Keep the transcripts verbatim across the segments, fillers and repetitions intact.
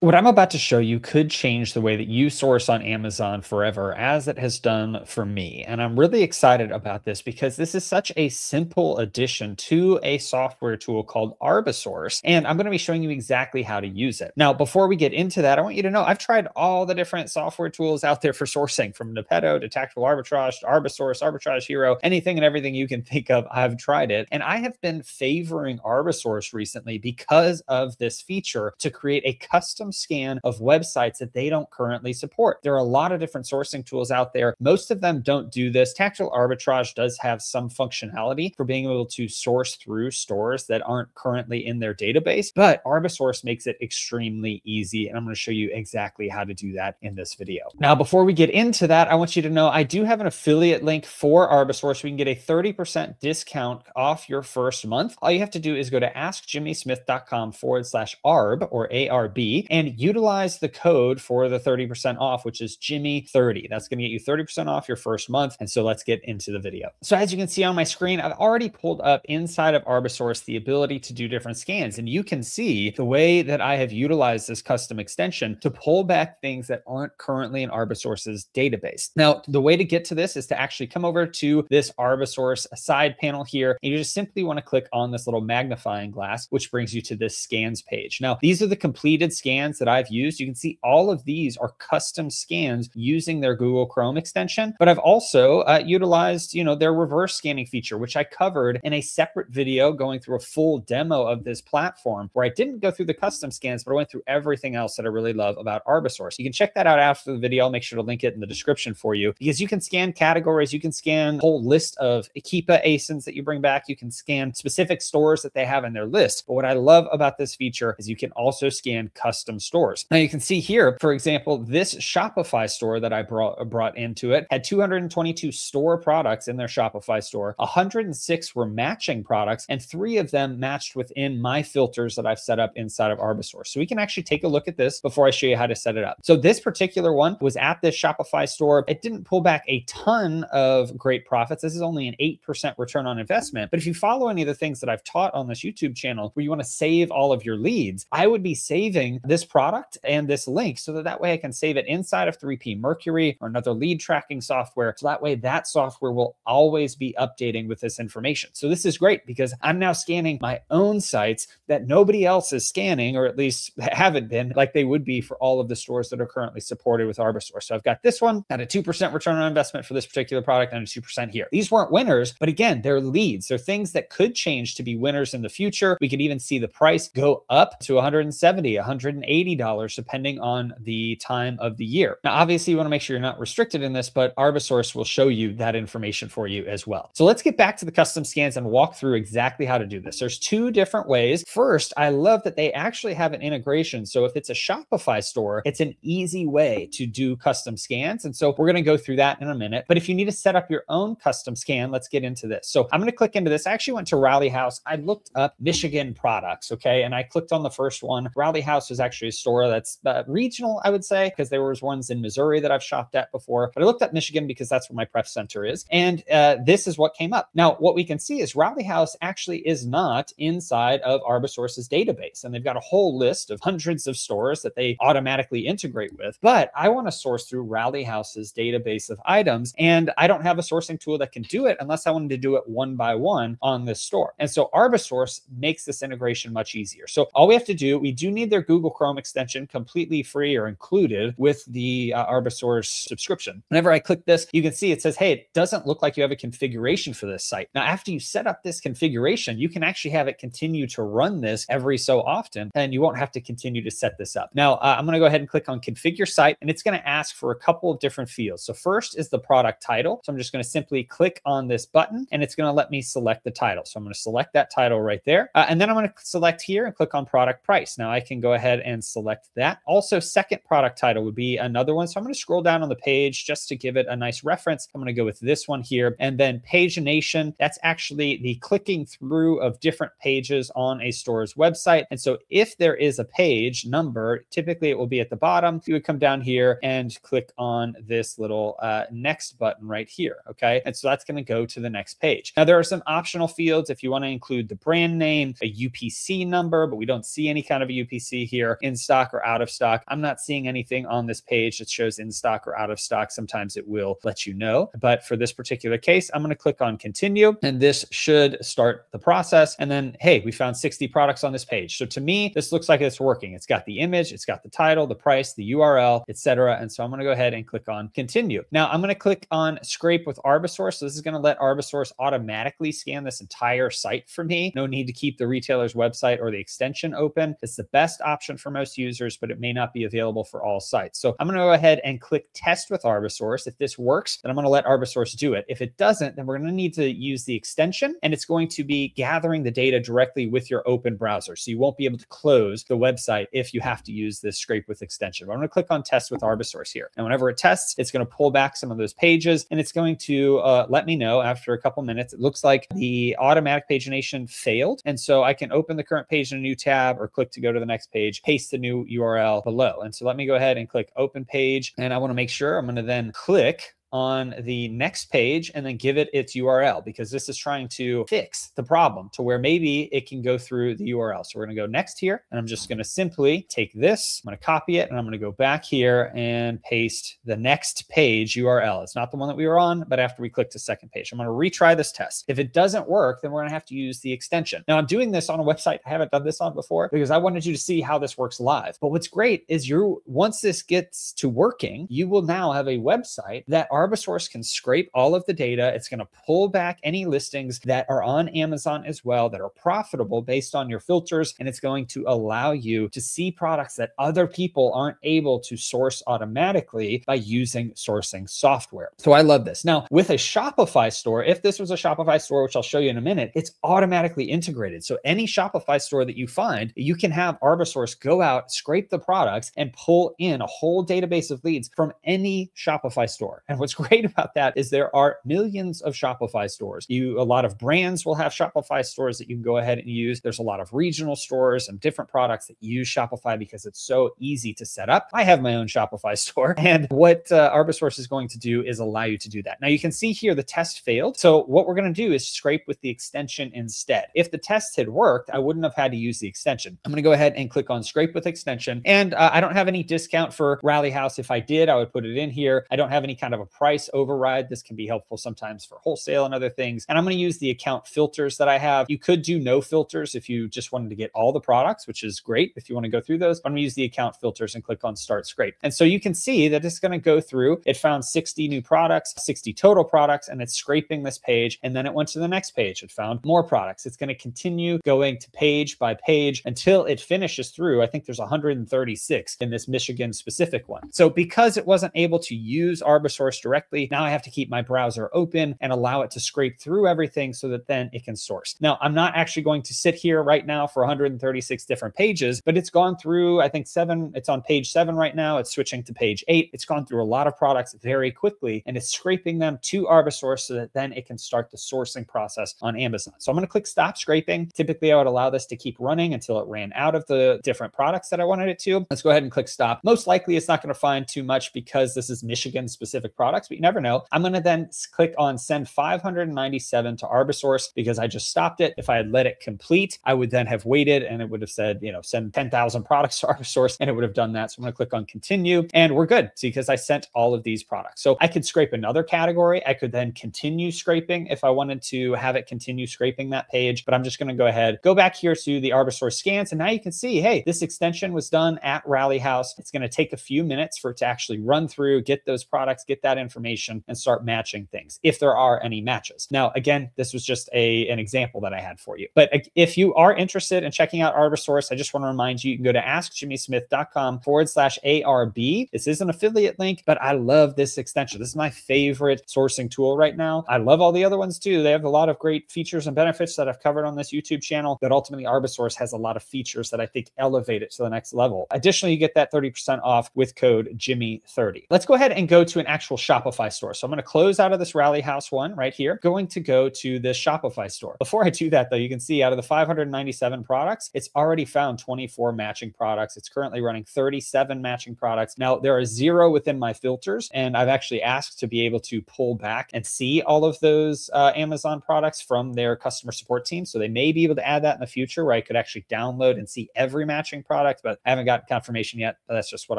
What I'm about to show you could change the way that you source on Amazon forever, as it has done for me. And I'm really excited about this because this is such a simple addition to a software tool called Arbisource. And I'm going to be showing you exactly how to use it. Now, before we get into that, I want you to know I've tried all the different software tools out there for sourcing, from Nepeto to Tactical Arbitrage to Arbisource, Arbitrage Hero, anything and everything you can think of, I've tried it. And I have been favoring Arbisource recently because of this feature to create a custom scan of websites that they don't currently support. There are a lot of different sourcing tools out there. Most of them don't do this. Tactical Arbitrage does have some functionality for being able to source through stores that aren't currently in their database, but Arbisource makes it extremely easy. And I'm going to show you exactly how to do that in this video. Now, before we get into that, I want you to know I do have an affiliate link for Arbisource. We can get a thirty percent discount off your first month. All you have to do is go to ask jimmy smith dot com forward slash arb or A R B and utilize the code for the thirty percent off, which is Jimmy thirty. That's going to get you thirty percent off your first month. And so let's get into the video. So as you can see on my screen, I've already pulled up inside of Arbisource the ability to do different scans. And you can see the way that I have utilized this custom extension to pull back things that aren't currently in Arbisource's database. Now, the way to get to this is to actually come over to this Arbisource side panel here. And you just simply want to click on this little magnifying glass, which brings you to this scans page. Now, these are the completed scans that I've used. You can see all of these are custom scans using their Google Chrome extension, but I've also uh, utilized, you know, their reverse scanning feature, which I covered in a separate video going through a full demo of this platform where I didn't go through the custom scans, but I went through everything else that I really love about Arbisource. You can check that out after the video. I'll make sure to link it in the description for you, because you can scan categories. You can scan a whole list of Keepa A S I Ns that you bring back. You can scan specific stores that they have in their list. But what I love about this feature is you can also scan custom stores. Now you can see here, for example, this Shopify store that I brought brought into it had two hundred twenty-two store products in their Shopify store. one hundred six were matching products, and three of them matched within my filters that I've set up inside of Arbisource. So we can actually take a look at this before I show you how to set it up. So this particular one was at this Shopify store. It didn't pull back a ton of great profits. This is only an eight percent return on investment. But if you follow any of the things that I've taught on this YouTube channel, where you want to save all of your leads, I would be saving this product and this link so that that way I can save it inside of three P Mercury or another lead tracking software. So that way that software will always be updating with this information. So this is great because I'm now scanning my own sites that nobody else is scanning, or at least haven't been like they would be for all of the stores that are currently supported with Arbisource. So I've got this one at a two percent return on investment for this particular product and a two percent here. These weren't winners, but again, they're leads. They're things that could change to be winners in the future. We could even see the price go up to one hundred seventy, one hundred eighty dollars depending on the time of the year. Now, obviously you want to make sure you're not restricted in this, but Arbisource will show you that information for you as well. So let's get back to the custom scans and walk through exactly how to do this. There's two different ways. First, I love that they actually have an integration. So if it's a Shopify store, it's an easy way to do custom scans. And so we're going to go through that in a minute, but if you need to set up your own custom scan, let's get into this. So I'm going to click into this. I actually went to Rally House. I looked up Michigan products. Okay. And I clicked on the first one. Rally House is actually a store that's uh, regional, I would say, because there was ones in Missouri that I've shopped at before, but I looked at Michigan because that's where my prep center is. And uh, this is what came up. Now, what we can see is Rally House actually is not inside of Arbisource's database. And they've got a whole list of hundreds of stores that they automatically integrate with, but I want to source through Rally House's database of items. And I don't have a sourcing tool that can do it unless I wanted to do it one by one on this store. And so Arbisource makes this integration much easier. So all we have to do, we do need their Google Chrome extension completely free or included with the uh, Arbisource subscription. Whenever I click this, you can see it says, hey, it doesn't look like you have a configuration for this site. Now, after you set up this configuration, you can actually have it continue to run this every so often, and you won't have to continue to set this up. Now, uh, I'm going to go ahead and click on configure site, and it's going to ask for a couple of different fields. So first is the product title. So I'm just going to simply click on this button, and it's going to let me select the title. So I'm going to select that title right there. Uh, and then I'm going to select here and click on product price. Now I can go ahead and select that. Also, second product title would be another one. So I'm going to scroll down on the page just to give it a nice reference. I'm going to go with this one here. And then pagination, that's actually the clicking through of different pages on a store's website. And so if there is a page number, typically it will be at the bottom. You would come down here and click on this little uh, next button right here. Okay. And so that's going to go to the next page. Now there are some optional fields if you want to include the brand name, a U P C number, but we don't see any kind of a U P C here. in stock or out of stock. I'm not seeing anything on this page that shows in stock or out of stock. Sometimes it will let you know. But for this particular case, I'm going to click on continue, and this should start the process. And then, hey, we found sixty products on this page. So to me, this looks like it's working. It's got the image, it's got the title, the price, the U R L, et cetera. And so I'm going to go ahead and click on continue. Now I'm going to click on scrape with Arbisource. So this is going to let Arbisource automatically scan this entire site for me. No need to keep the retailer's website or the extension open. It's the best option for most users, but it may not be available for all sites. So I'm going to go ahead and click test with Arbisource. If this works, then I'm going to let Arbisource do it. If it doesn't, then we're going to need to use the extension, and it's going to be gathering the data directly with your open browser. So you won't be able to close the website if you have to use this scrape with extension. But I'm going to click on test with Arbisource here. And whenever it tests, it's going to pull back some of those pages, and it's going to uh, let me know after a couple minutes. It looks like the automatic pagination failed. And so I can open the current page in a new tab or click to go to the next page, paste the new U R L below. And so let me go ahead and click open page. And I want to make sure I'm going to then click on the next page and then give it its U R L, because this is trying to fix the problem to where maybe it can go through the U R L. So we're going to go next here, and I'm just going to simply take this, I'm going to copy it, and I'm going to go back here and paste the next page U R L. It's not the one that we were on, but after we clicked the second page, I'm going to retry this test. If it doesn't work, then we're going to have to use the extension. Now I'm doing this on a website I haven't done this on before, because I wanted you to see how this works live. But what's great is you, once this gets to working, you will now have a website that Arbisource can scrape all of the data. It's going to pull back any listings that are on Amazon as well that are profitable based on your filters, and it's going to allow you to see products that other people aren't able to source automatically by using sourcing software. So I love this. Now, with a Shopify store, if this was a Shopify store, which I'll show you in a minute, it's automatically integrated. So any Shopify store that you find, you can have Arbisource go out, scrape the products, and pull in a whole database of leads from any Shopify store. And what's great about that is there are millions of Shopify stores. You, a lot of brands will have Shopify stores that you can go ahead and use. There's a lot of regional stores and different products that use Shopify because it's so easy to set up. I have my own Shopify store, and what uh, Arbisource is going to do is allow you to do that. Now you can see here the test failed. So what we're going to do is scrape with the extension instead. If the test had worked, I wouldn't have had to use the extension. I'm going to go ahead and click on scrape with extension, and uh, I don't have any discount for Rally House. If I did, I would put it in here. I don't have any kind of a price override. This can be helpful sometimes for wholesale and other things. And I'm going to use the account filters that I have. You could do no filters if you just wanted to get all the products, which is great if you want to go through those. I'm going to use the account filters and click on start scrape. And so you can see that it's going to go through. It found sixty new products, sixty total products, and it's scraping this page. And then it went to the next page. It found more products. It's going to continue going to page by page until it finishes through. I think there's one hundred thirty-six in this Michigan specific one. So because it wasn't able to use Arbisource directly, now I have to keep my browser open and allow it to scrape through everything so that then it can source. Now, I'm not actually going to sit here right now for one hundred thirty-six different pages, but it's gone through, I think seven, it's on page seven right now. It's switching to page eight. It's gone through a lot of products very quickly, and it's scraping them to Arbisource so that then it can start the sourcing process on Amazon. So I'm going to click stop scraping. Typically, I would allow this to keep running until it ran out of the different products that I wanted it to. Let's go ahead and click stop. Most likely, it's not going to find too much because this is Michigan specific products. Products, but you never know. I'm going to then click on send five hundred ninety-seven to Arbisource because I just stopped it. If I had let it complete, I would then have waited and it would have said, you know, send ten thousand products to Arbisource, and it would have done that. So I'm going to click on continue, and we're good. See, because I sent all of these products. So I could scrape another category. I could then continue scraping if I wanted to have it continue scraping that page, but I'm just going to go ahead, go back here to the Arbisource scans. And now you can see, hey, this extension was done at Rally House. It's going to take a few minutes for it to actually run through, get those products, get that information, and start matching things if there are any matches. Now, again, this was just a, an example that I had for you. But if you are interested in checking out Arbisource, I just want to remind you, you can go to ask jimmy smith dot com forward slash A R B. This is an affiliate link, but I love this extension. This is my favorite sourcing tool right now. I love all the other ones too. They have a lot of great features and benefits that I've covered on this YouTube channel, but ultimately Arbisource has a lot of features that I think elevate it to the next level. Additionally, you get that thirty percent off with code Jimmy thirty. Let's go ahead and go to an actual shop Shopify store. So I'm going to close out of this Rally House one right here, going to go to this Shopify store. Before I do that though, you can see out of the five hundred ninety-seven products, it's already found twenty-four matching products. It's currently running thirty-seven matching products. Now there are zero within my filters, and I've actually asked to be able to pull back and see all of those uh, Amazon products from their customer support team. So they may be able to add that in the future where I could actually download and see every matching product, but I haven't got confirmation yet. But that's just what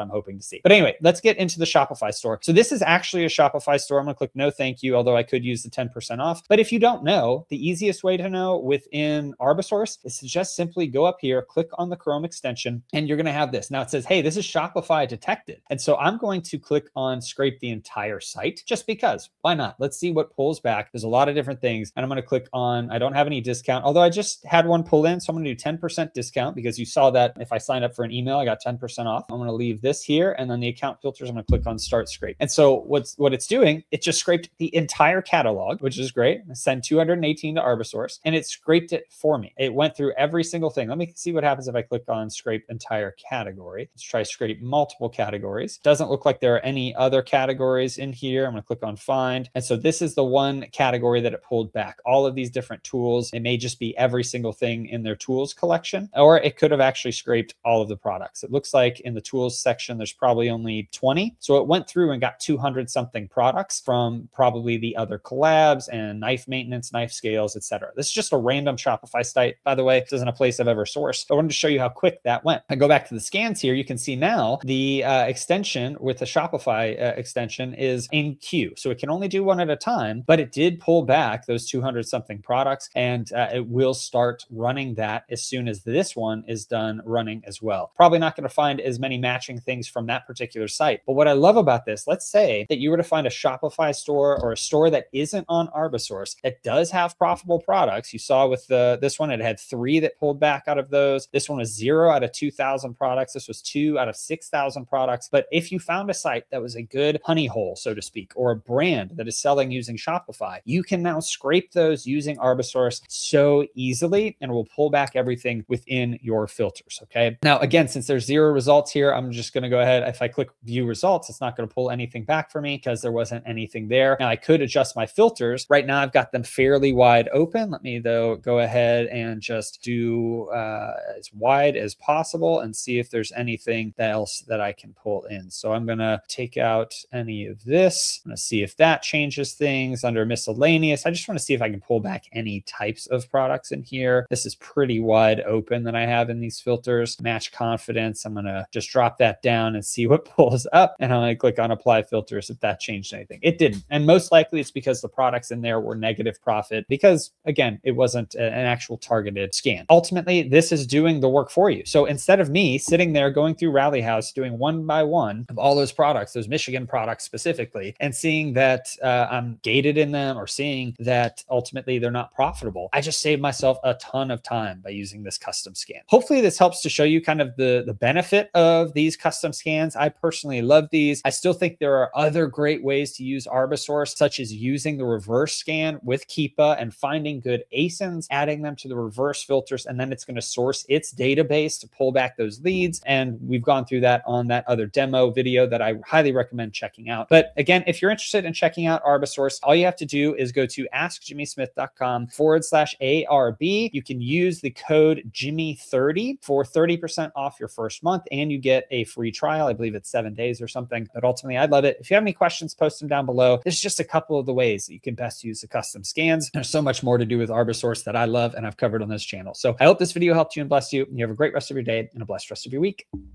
I'm hoping to see. But anyway, let's get into the Shopify store. So this is actually a Shopify store. I'm going to click no thank you, although I could use the ten percent off. But if you don't know, the easiest way to know within Arbisource is to just simply go up here, click on the Chrome extension, and you're going to have this. Now it says, hey, this is Shopify detected. And so I'm going to click on scrape the entire site just because, why not? Let's see what pulls back. There's a lot of different things. And I'm going to click on, I don't have any discount, although I just had one pull in. So I'm going to do ten percent discount because you saw that if I signed up for an email, I got ten percent off. I'm going to leave this here. And then the account filters, I'm going to click on start scrape. And so what's, what it's doing, it just scraped the entire catalog, which is great. I send two hundred eighteen to Arbisource and it scraped it for me. It went through every single thing. Let me see what happens if I click on scrape entire category. Let's try scrape multiple categories. Doesn't look like there are any other categories in here. I'm going to click on find. And so this is the one category that it pulled back. All of these different tools. It may just be every single thing in their tools collection, or it could have actually scraped all of the products. It looks like in the tools section, there's probably only twenty. So it went through and got two hundred something products from probably the other collabs and knife maintenance, knife scales, et cetera. This is just a random Shopify site, by the way. This isn't a place I've ever sourced. I wanted to show you how quick that went. I go back to the scans here. You can see now the uh, extension with the Shopify uh, extension is in queue. So it can only do one at a time, but it did pull back those two hundred something products, and uh, it will start running that as soon as this one is done running as well. Probably not going to find as many matching things from that particular site. But what I love about this, let's say that you were to find a Shopify store or a store that isn't on Arbisource that does have profitable products. You saw with the this one, it had three that pulled back out of those. This one was zero out of two thousand products. This was two out of six thousand products. But if you found a site that was a good honey hole, so to speak, or a brand that is selling using Shopify, you can now scrape those using Arbisource so easily and will pull back everything within your filters. Okay. Now, again, since there's zero results here, I'm just going to go ahead. If I click view results, it's not going to pull anything back for me because there wasn't anything there. Now I could adjust my filters. Right now I've got them fairly wide open. Let me though go ahead and just do uh, as wide as possible and see if there's anything else that I can pull in. So I'm going to take out any of this. I'm going to see if that changes things under miscellaneous. I just want to see if I can pull back any types of products in here. This is pretty wide open that I have in these filters. Match confidence. I'm going to just drop that down and see what pulls up. And I'm going to click on apply filters if that changed anything. It didn't. And most likely it's because the products in there were negative profit because, again, it wasn't an actual targeted scan. Ultimately, this is doing the work for you. So instead of me sitting there going through Rally House, doing one by one of all those products, those Michigan products specifically, and seeing that uh, I'm gated in them or seeing that ultimately they're not profitable, I just saved myself a ton of time by using this custom scan. Hopefully this helps to show you kind of the, the benefit of these custom scans. I personally love these. I still think there are other great ways to use Arbisource, such as using the reverse scan with Keepa and finding good A S I Ns, adding them to the reverse filters, and then it's going to source its database to pull back those leads. And we've gone through that on that other demo video that I highly recommend checking out. But again, if you're interested in checking out Arbisource, all you have to do is go to ask jimmy smith dot com forward slash A R B. You can use the code Jimmy thirty for thirty percent off your first month, and you get a free trial. I believe it's seven days or something, but ultimately I'd love it. If you have any questions, post them down below. There's just a couple of the ways that you can best use the custom scans. There's so much more to do with Arbisource that I love and I've covered on this channel. So I hope this video helped you and blessed you. And you have a great rest of your day and a blessed rest of your week.